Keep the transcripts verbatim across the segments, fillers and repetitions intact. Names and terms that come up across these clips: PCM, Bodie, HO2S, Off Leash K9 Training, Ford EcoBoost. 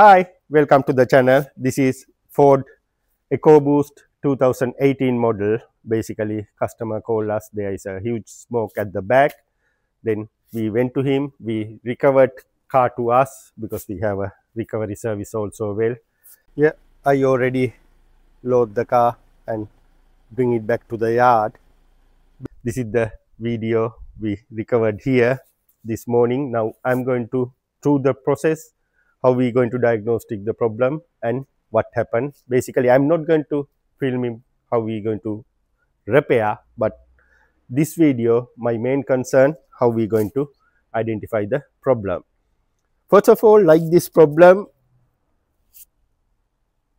Hi, welcome to the channel. This is Ford EcoBoost two thousand eighteen model. Basically, customer called us. There is a huge smoke at the back. Then we went to him. We recovered car to us because we have a recovery service also. Well, yeah, I already load the car and bring it back to the yard. This is the video we recovered here this morning. Now I'm going to through the process how we going to diagnostic the problem and what happened. Basically, I'm not going to film him how we going to repair, but this video my main concern how we going to identify the problem. First of all, like this problem,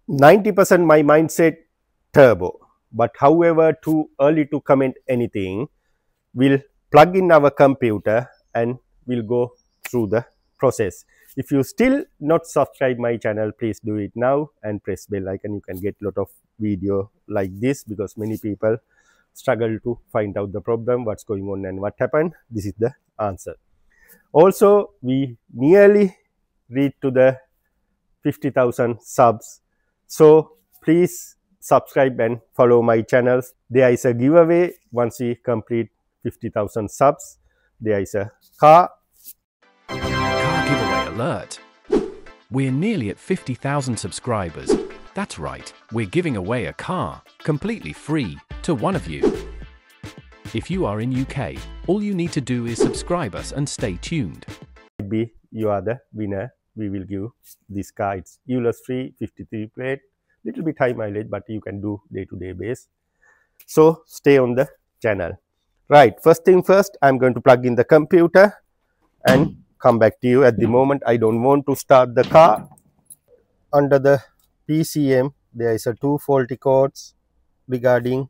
ninety percent my mindset turbo, but however too early to comment anything. We'll plug in our computer and we'll go through the process. If you still not subscribe my channel, please do it now and press bell icon. You can get lot of video like this because many people struggle to find out the problem, what's going on and what happened. This is the answer. Also, we nearly reach to the fifty thousand subs, so please subscribe and follow my channels. There is a giveaway once we complete fifty thousand subs. There is a car. Car giveaway alert. We're nearly at fifty thousand subscribers. That's right, we're giving away a car, completely free, to one of you. If you are in U K, all you need to do is subscribe us and stay tuned. Maybe you are the winner. We will give this car. It's Euler's free, fifty-three plate, little bit high mileage, but you can do day-to-day base. So stay on the channel. Right, first thing first, I'm going to plug in the computer and come back to you. At the moment, I don't want to start the car. Under the P C M, there is a two faulty codes regarding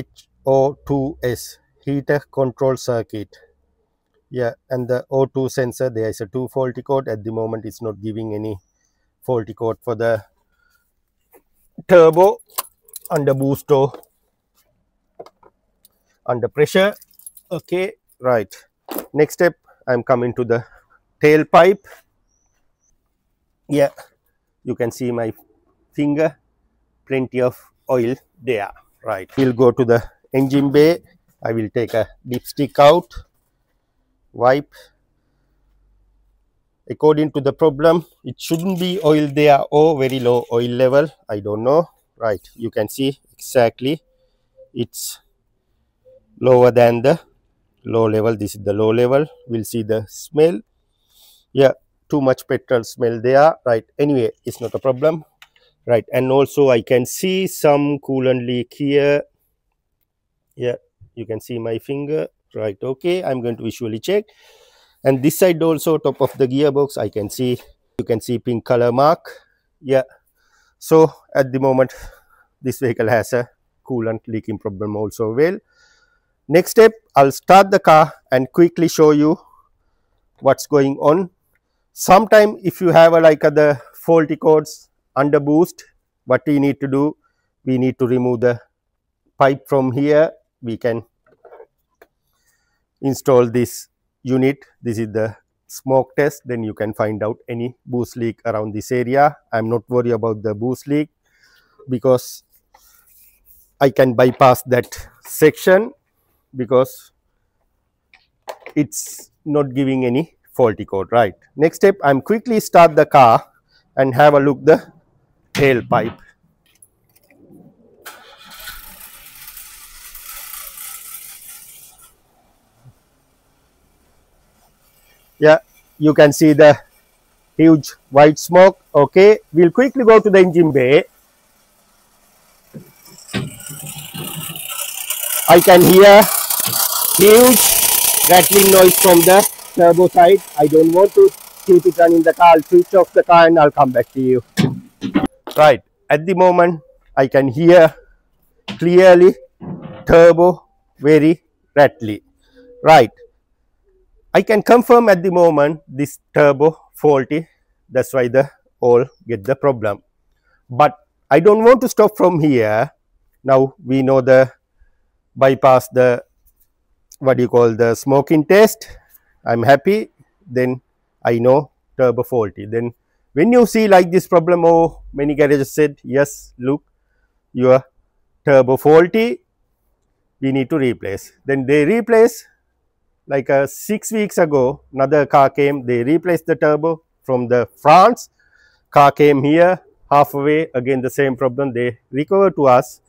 H O two S, heater control circuit. Yeah, and the O two sensor, there is a two faulty code. At the moment, it's not giving any faulty code for the turbo. Under boost or under pressure. Okay, right, next step, I'm coming to the tailpipe. Yeah, you can see my finger, plenty of oil there. Right, we'll go to the engine bay. I will take a dipstick out, wipe. According to the problem, it shouldn't be oil there or very low oil level, I don't know. Right, you can see exactly it's lower than the low level. This is the low level. We'll see the smell. Yeah, too much petrol smell there. Right, anyway, it's not a problem. Right, and also I can see some coolant leak here. Yeah, you can see my finger. Right, okay, I'm going to visually check. And this side also, top of the gearbox, I can see, you can see pink color mark. Yeah, so at the moment this vehicle has a coolant leaking problem also. Well, next step, I'll start the car and quickly show you what's going on. Sometime if you have a, like a, the faulty codes under boost, what we need to do, we need to remove the pipe from here. We can install this unit. This is the smoke test. Then you can find out any boost leak around this area. I'm not worried about the boost leak because I can bypass that section because it's not giving any faulty code. Right, next step, I'm quickly start the car and have a look the tailpipe. Yeah, you can see the huge white smoke. Okay, we'll quickly go to the engine bay. I can hear huge rattling noise from the turbo side. I don't want to keep it running the car. I'll switch off the car and I'll come back to you. Right, at the moment I can hear clearly turbo very rattly. Right, I can confirm at the moment this turbo faulty. That's why the all get the problem. But I don't want to stop from here. Now we know the bypass the what do you call the smoking test. I'm happy. Then I know turbo faulty. Then when you see like this problem, oh, many garages said, yes, look, your turbo faulty, we need to replace. Then they replace, like uh, six weeks ago, another car came, they replaced the turbo from the France. Car came here, halfway, again the same problem, they recover to us,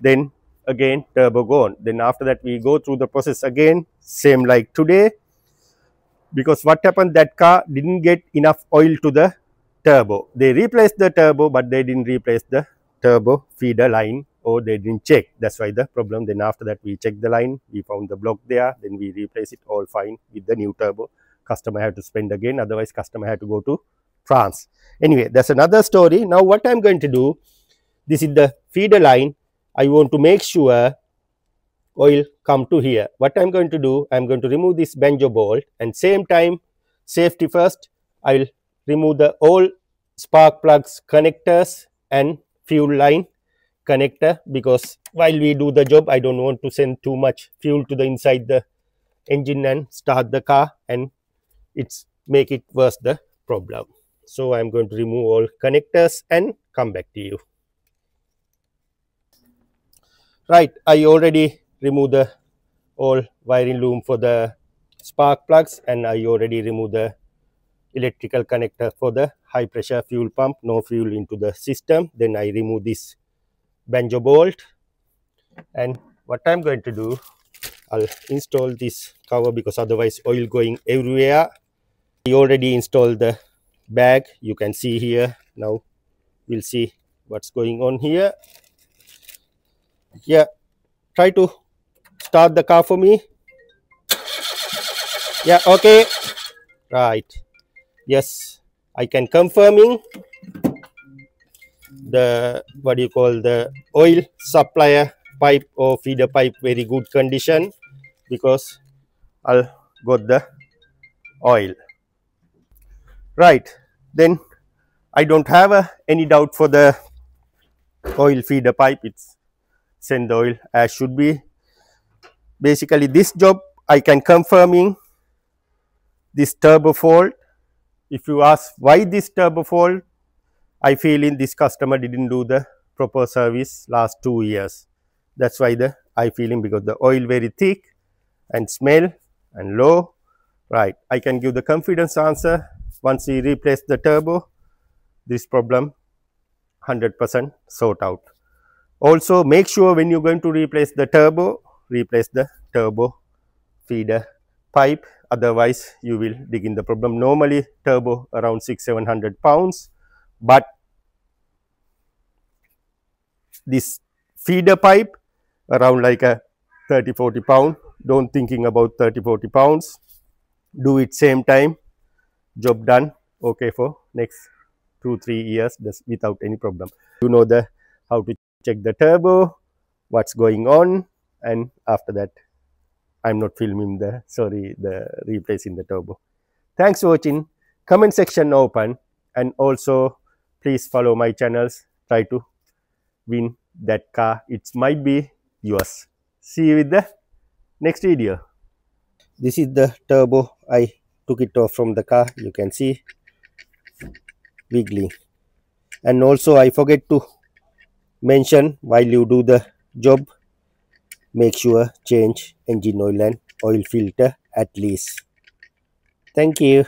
then again turbo gone. Then after that we go through the process again, same like today, because what happened, that car didn't get enough oil to the turbo. They replaced the turbo, but they didn't replace the turbo feeder line, or they didn't check, that's why the problem. Then after that we checked the line, we found the block there, then we replace it, all fine with the new turbo. Customer had to spend again, otherwise customer had to go to France. Anyway, that's another story. Now what I'm going to do, this is the feeder line. I want to make sure oil come to here. What I'm going to do, I'm going to remove this banjo bolt, and same time, safety first, I'll remove the old spark plugs connectors and fuel line connector, because while we do the job, I don't want to send too much fuel to the inside the engine and start the car and it's make it worse the problem. So I'm going to remove all connectors and come back to you. Right, I already removed the all wiring loom for the spark plugs, and I already removed the electrical connector for the high pressure fuel pump, no fuel into the system. Then I remove this banjo bolt, and what I'm going to do, I'll install this cover because otherwise oil going everywhere. I already installed the bag, you can see here. Now we'll see what's going on here. Yeah, try to start the car for me. Yeah, okay, right, yes, I can confirming the what do you call the oil supplier pipe or feeder pipe very good condition, because I'll got the oil. Right, then I don't have uh, any doubt for the oil feeder pipe, it's send oil as should be. Basically this job I can confirming this turbo fault. If you ask why this turbo fault, I feel in this customer didn't do the proper service last two years, that's why the I feeling, because the oil very thick and smell and low. Right, I can give the confidence answer, once we replace the turbo, this problem one hundred percent sort out. Also make sure when you're going to replace the turbo, replace the turbo feeder pipe, otherwise you will dig in the problem. Normally turbo around six seven hundred pounds, but this feeder pipe around like a thirty forty pound. Don't thinking about thirty forty pounds, do it same time, job done, okay, for next two three years just without any problem. You know the how to check the turbo, what's going on, and after that I'm not filming the sorry the replacing the turbo. Thanks for watching, comment section open, and also please follow my channels, try to win that car, it might be yours. See you with the next video. This is the turbo, I took it off from the car, you can see wiggling. And also I forget to mention, while you do the job, make sure change engine oil and oil filter at least. Thank you.